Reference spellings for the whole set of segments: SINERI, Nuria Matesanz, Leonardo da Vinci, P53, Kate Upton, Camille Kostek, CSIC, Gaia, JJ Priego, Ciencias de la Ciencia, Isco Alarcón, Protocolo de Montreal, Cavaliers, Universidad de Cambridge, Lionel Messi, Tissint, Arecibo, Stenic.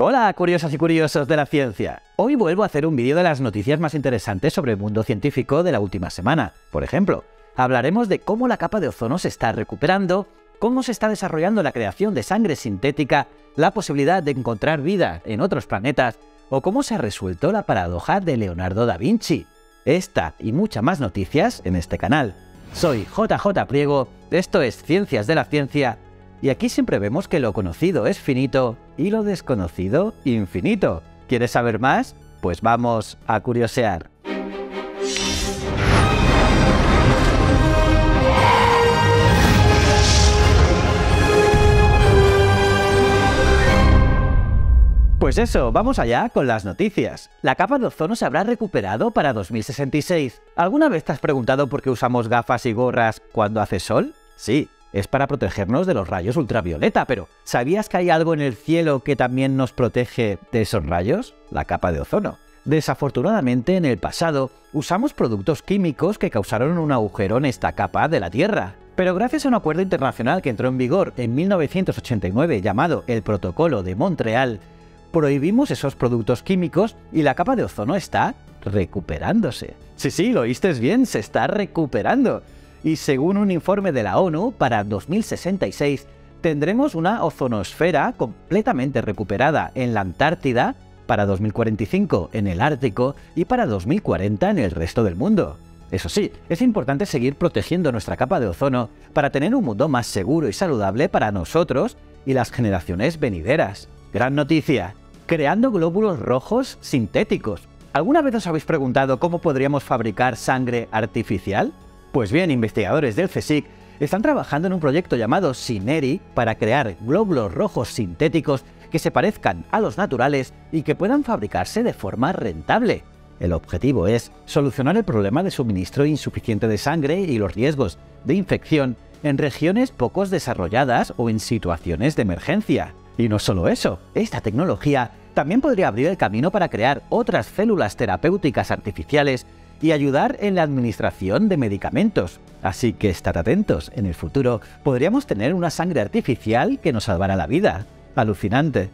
Hola curiosas y curiosos de la ciencia, hoy vuelvo a hacer un vídeo de las noticias más interesantes sobre el mundo científico de la última semana. Por ejemplo, hablaremos de cómo la capa de ozono se está recuperando, cómo se está desarrollando la creación de sangre sintética, la posibilidad de encontrar vida en otros planetas o cómo se ha resuelto la paradoja de Leonardo da Vinci. Esta y muchas más noticias en este canal. Soy JJ Priego, esto es Ciencias de la Ciencia. Y aquí siempre vemos que lo conocido es finito y lo desconocido infinito. ¿Quieres saber más? Pues vamos a curiosear. Pues eso, vamos allá con las noticias. La capa de ozono se habrá recuperado para 2066. ¿Alguna vez te has preguntado por qué usamos gafas y gorras cuando hace sol? Sí. Es para protegernos de los rayos ultravioleta, pero ¿sabías que hay algo en el cielo que también nos protege de esos rayos? La capa de ozono. Desafortunadamente, en el pasado, usamos productos químicos que causaron un agujero en esta capa de la Tierra. Pero gracias a un acuerdo internacional que entró en vigor en 1989 llamado el Protocolo de Montreal, prohibimos esos productos químicos y la capa de ozono está recuperándose. Sí, lo oíste bien, se está recuperando. Y según un informe de la ONU, para 2066 tendremos una ozonosfera completamente recuperada en la Antártida, para 2045 en el Ártico y para 2040 en el resto del mundo. Eso sí, es importante seguir protegiendo nuestra capa de ozono para tener un mundo más seguro y saludable para nosotros y las generaciones venideras. Gran noticia, creando glóbulos rojos sintéticos. ¿Alguna vez os habéis preguntado cómo podríamos fabricar sangre artificial? Pues bien, investigadores del CSIC están trabajando en un proyecto llamado SINERI para crear glóbulos rojos sintéticos que se parezcan a los naturales y que puedan fabricarse de forma rentable. El objetivo es solucionar el problema de suministro insuficiente de sangre y los riesgos de infección en regiones poco desarrolladas o en situaciones de emergencia. Y no solo eso, esta tecnología también podría abrir el camino para crear otras células terapéuticas artificiales y ayudar en la administración de medicamentos. Así que estad atentos, en el futuro podríamos tener una sangre artificial que nos salvará la vida. Alucinante.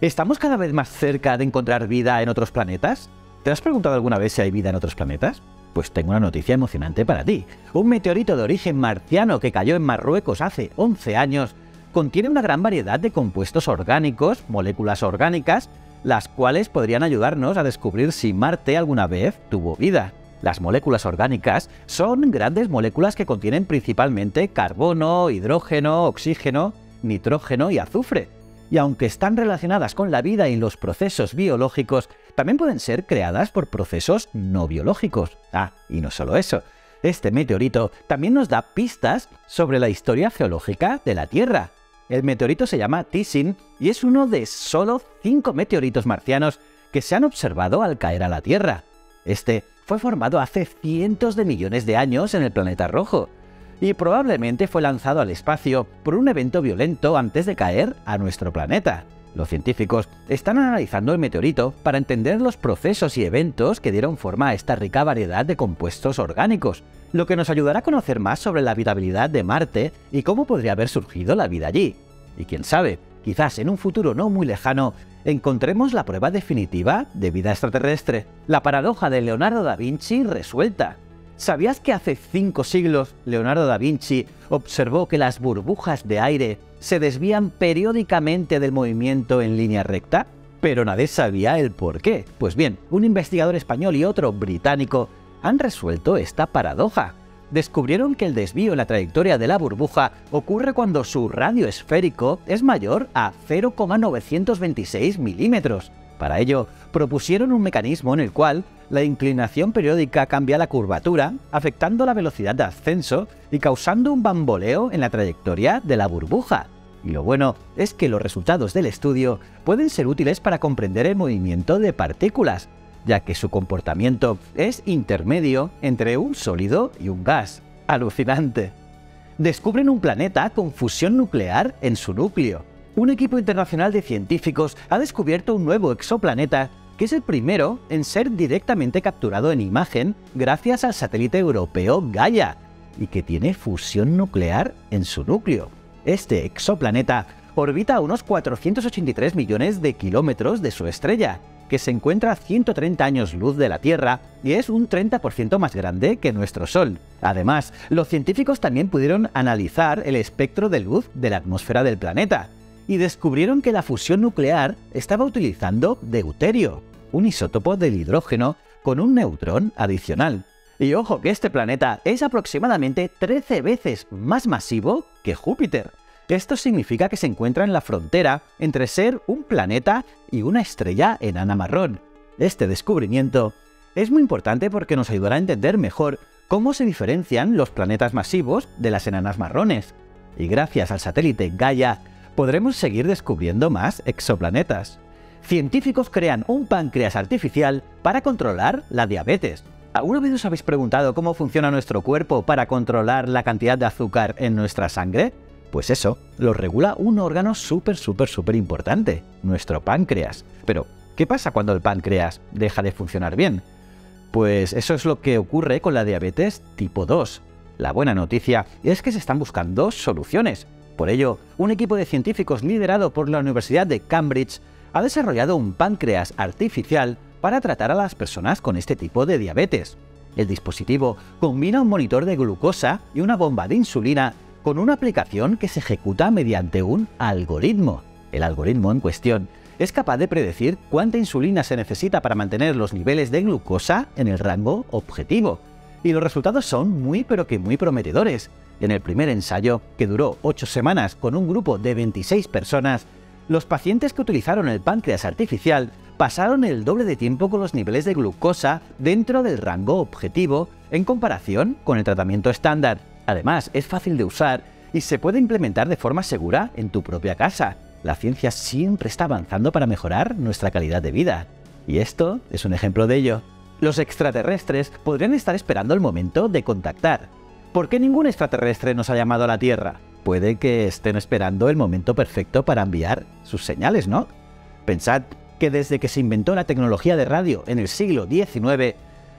¿Estamos cada vez más cerca de encontrar vida en otros planetas? ¿Te has preguntado alguna vez si hay vida en otros planetas? Pues tengo una noticia emocionante para ti. Un meteorito de origen marciano que cayó en Marruecos hace 11 años contiene una gran variedad de compuestos orgánicos, moléculas orgánicas, las cuales podrían ayudarnos a descubrir si Marte alguna vez tuvo vida. Las moléculas orgánicas son grandes moléculas que contienen principalmente carbono, hidrógeno, oxígeno, nitrógeno y azufre. Y aunque están relacionadas con la vida y los procesos biológicos, también pueden ser creadas por procesos no biológicos. Ah, y no solo eso. Este meteorito también nos da pistas sobre la historia geológica de la Tierra. El meteorito se llama Tissint y es uno de solo 5 meteoritos marcianos que se han observado al caer a la Tierra. Este fue formado hace cientos de millones de años en el planeta rojo y probablemente fue lanzado al espacio por un evento violento antes de caer a nuestro planeta. Los científicos están analizando el meteorito para entender los procesos y eventos que dieron forma a esta rica variedad de compuestos orgánicos, lo que nos ayudará a conocer más sobre la habitabilidad de Marte y cómo podría haber surgido la vida allí. Y quién sabe, quizás en un futuro no muy lejano, encontremos la prueba definitiva de vida extraterrestre. La paradoja de Leonardo da Vinci resuelta. ¿Sabías que hace 5 siglos Leonardo da Vinci observó que las burbujas de aire se desvían periódicamente del movimiento en línea recta? Pero nadie sabía el por qué. Pues bien, un investigador español y otro británico han resuelto esta paradoja. Descubrieron que el desvío en la trayectoria de la burbuja ocurre cuando su radio esférico es mayor a 0,926 milímetros. Para ello, propusieron un mecanismo en el cual la inclinación periódica cambia la curvatura, afectando la velocidad de ascenso y causando un bamboleo en la trayectoria de la burbuja. Y lo bueno es que los resultados del estudio pueden ser útiles para comprender el movimiento de partículas, ya que su comportamiento es intermedio entre un sólido y un gas. ¡Alucinante! Descubren un planeta con fusión nuclear en su núcleo. Un equipo internacional de científicos ha descubierto un nuevo exoplaneta que es el primero en ser directamente capturado en imagen gracias al satélite europeo Gaia y que tiene fusión nuclear en su núcleo. Este exoplaneta orbita a unos 483 millones de kilómetros de su estrella, que se encuentra a 130 años luz de la Tierra y es un 30% más grande que nuestro Sol. Además, los científicos también pudieron analizar el espectro de luz de la atmósfera del planeta y descubrieron que la fusión nuclear estaba utilizando deuterio, un isótopo del hidrógeno con un neutrón adicional. Y ojo que este planeta es aproximadamente 13 veces más masivo que Júpiter. Esto significa que se encuentra en la frontera entre ser un planeta y una estrella enana marrón. Este descubrimiento es muy importante porque nos ayudará a entender mejor cómo se diferencian los planetas masivos de las enanas marrones. Y gracias al satélite Gaia podremos seguir descubriendo más exoplanetas. Científicos crean un páncreas artificial para controlar la diabetes. ¿Alguna vez os habéis preguntado cómo funciona nuestro cuerpo para controlar la cantidad de azúcar en nuestra sangre? Pues eso, lo regula un órgano súper importante, nuestro páncreas. Pero, ¿qué pasa cuando el páncreas deja de funcionar bien? Pues eso es lo que ocurre con la diabetes tipo 2. La buena noticia es que se están buscando soluciones. Por ello, un equipo de científicos liderado por la Universidad de Cambridge ha desarrollado un páncreas artificial para tratar a las personas con este tipo de diabetes. El dispositivo combina un monitor de glucosa y una bomba de insulina con una aplicación que se ejecuta mediante un algoritmo. El algoritmo en cuestión es capaz de predecir cuánta insulina se necesita para mantener los niveles de glucosa en el rango objetivo. Y los resultados son muy prometedores. En el primer ensayo, que duró 8 semanas con un grupo de 26 personas, los pacientes que utilizaron el páncreas artificial pasaron el doble de tiempo con los niveles de glucosa dentro del rango objetivo en comparación con el tratamiento estándar. Además, es fácil de usar y se puede implementar de forma segura en tu propia casa. La ciencia siempre está avanzando para mejorar nuestra calidad de vida. Y esto es un ejemplo de ello. Los extraterrestres podrían estar esperando el momento de contactar. ¿Por qué ningún extraterrestre nos ha llamado a la Tierra? Puede que estén esperando el momento perfecto para enviar sus señales, ¿no? Pensad que desde que se inventó la tecnología de radio en el siglo XIX,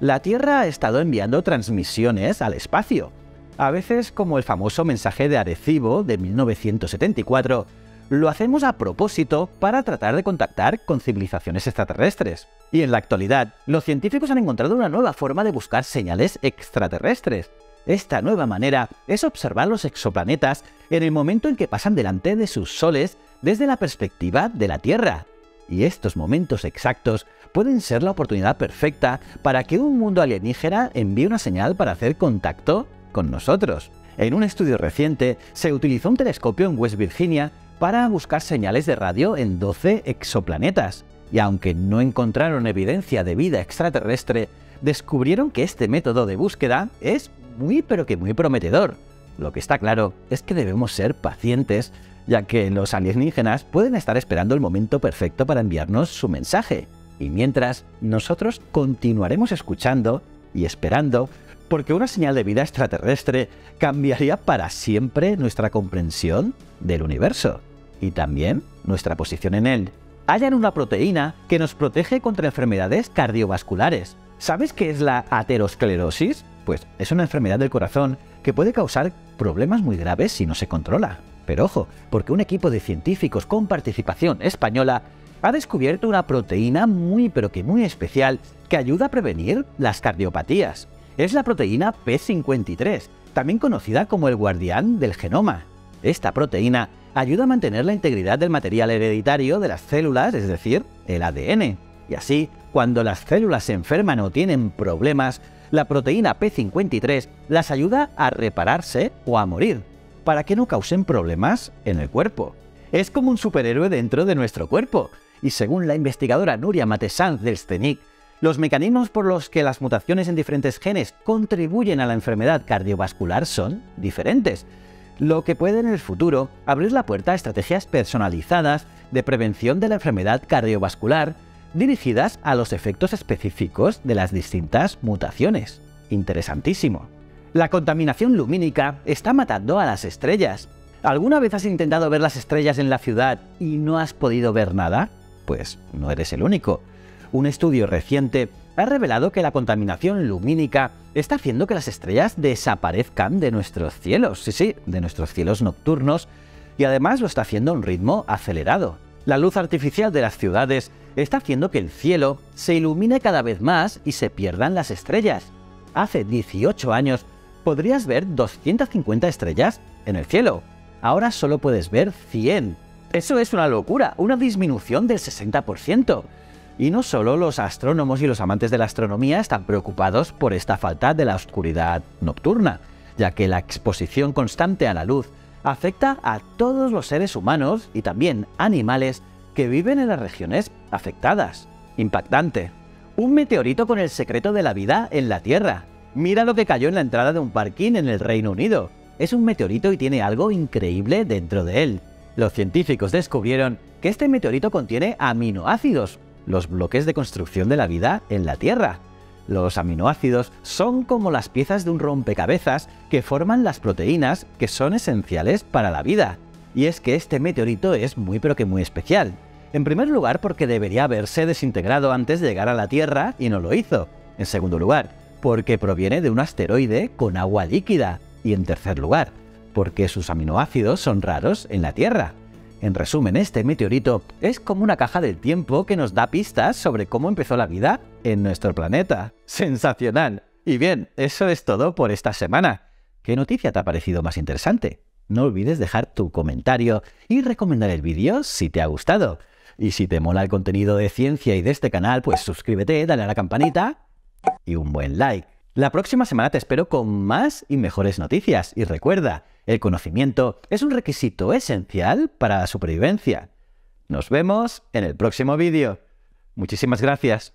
la Tierra ha estado enviando transmisiones al espacio. A veces, como el famoso mensaje de Arecibo de 1974, lo hacemos a propósito para tratar de contactar con civilizaciones extraterrestres. Y en la actualidad, los científicos han encontrado una nueva forma de buscar señales extraterrestres. Esta nueva manera es observar los exoplanetas en el momento en que pasan delante de sus soles desde la perspectiva de la Tierra. Y estos momentos exactos pueden ser la oportunidad perfecta para que un mundo alienígena envíe una señal para hacer contacto con nosotros. En un estudio reciente se utilizó un telescopio en West Virginia para buscar señales de radio en 12 exoplanetas, y aunque no encontraron evidencia de vida extraterrestre, descubrieron que este método de búsqueda es muy prometedor. Lo que está claro es que debemos ser pacientes, ya que los alienígenas pueden estar esperando el momento perfecto para enviarnos su mensaje, y mientras, nosotros continuaremos escuchando y esperando, porque una señal de vida extraterrestre cambiaría para siempre nuestra comprensión del universo y también nuestra posición en él. Hallan una proteína que nos protege contra enfermedades cardiovasculares. ¿Sabes qué es la aterosclerosis? Pues es una enfermedad del corazón que puede causar problemas muy graves si no se controla. Pero ojo, porque un equipo de científicos con participación española ha descubierto una proteína muy especial que ayuda a prevenir las cardiopatías. Es la proteína P53, también conocida como el guardián del genoma. Esta proteína ayuda a mantener la integridad del material hereditario de las células, es decir, el ADN. Y así, cuando las células se enferman o tienen problemas, la proteína P53 las ayuda a repararse o a morir, para que no causen problemas en el cuerpo. Es como un superhéroe dentro de nuestro cuerpo. Y según la investigadora Nuria Matesanz del Stenic, los mecanismos por los que las mutaciones en diferentes genes contribuyen a la enfermedad cardiovascular son diferentes, lo que puede en el futuro abrir la puerta a estrategias personalizadas de prevención de la enfermedad cardiovascular dirigidas a los efectos específicos de las distintas mutaciones. Interesantísimo. La contaminación lumínica está matando a las estrellas. ¿Alguna vez has intentado ver las estrellas en la ciudad y no has podido ver nada? Pues no eres el único. Un estudio reciente ha revelado que la contaminación lumínica está haciendo que las estrellas desaparezcan de nuestros cielos, de nuestros cielos nocturnos, y además lo está haciendo a un ritmo acelerado. La luz artificial de las ciudades está haciendo que el cielo se ilumine cada vez más y se pierdan las estrellas. Hace 18 años podrías ver 250 estrellas en el cielo. Ahora solo puedes ver 100. Eso es una locura, una disminución del 60%. Y no solo los astrónomos y los amantes de la astronomía están preocupados por esta falta de la oscuridad nocturna, ya que la exposición constante a la luz afecta a todos los seres humanos y también animales que viven en las regiones afectadas. Impactante. Un meteorito con el secreto de la vida en la Tierra. Mira lo que cayó en la entrada de un parking en el Reino Unido. Es un meteorito y tiene algo increíble dentro de él. Los científicos descubrieron que este meteorito contiene aminoácidos, los bloques de construcción de la vida en la Tierra. Los aminoácidos son como las piezas de un rompecabezas que forman las proteínas que son esenciales para la vida. Y es que este meteorito es muy pero que muy especial. En primer lugar, porque debería haberse desintegrado antes de llegar a la Tierra y no lo hizo. En segundo lugar, porque proviene de un asteroide con agua líquida. Y en tercer lugar, porque sus aminoácidos son raros en la Tierra. En resumen, este meteorito es como una caja del tiempo que nos da pistas sobre cómo empezó la vida en nuestro planeta. ¡Sensacional! Y bien, eso es todo por esta semana. ¿Qué noticia te ha parecido más interesante? No olvides dejar tu comentario y recomendar el vídeo si te ha gustado. Y si te mola el contenido de ciencia y de este canal, pues suscríbete, dale a la campanita y un buen like. La próxima semana te espero con más y mejores noticias. Y recuerda, el conocimiento es un requisito esencial para la supervivencia. Nos vemos en el próximo vídeo. Muchísimas gracias.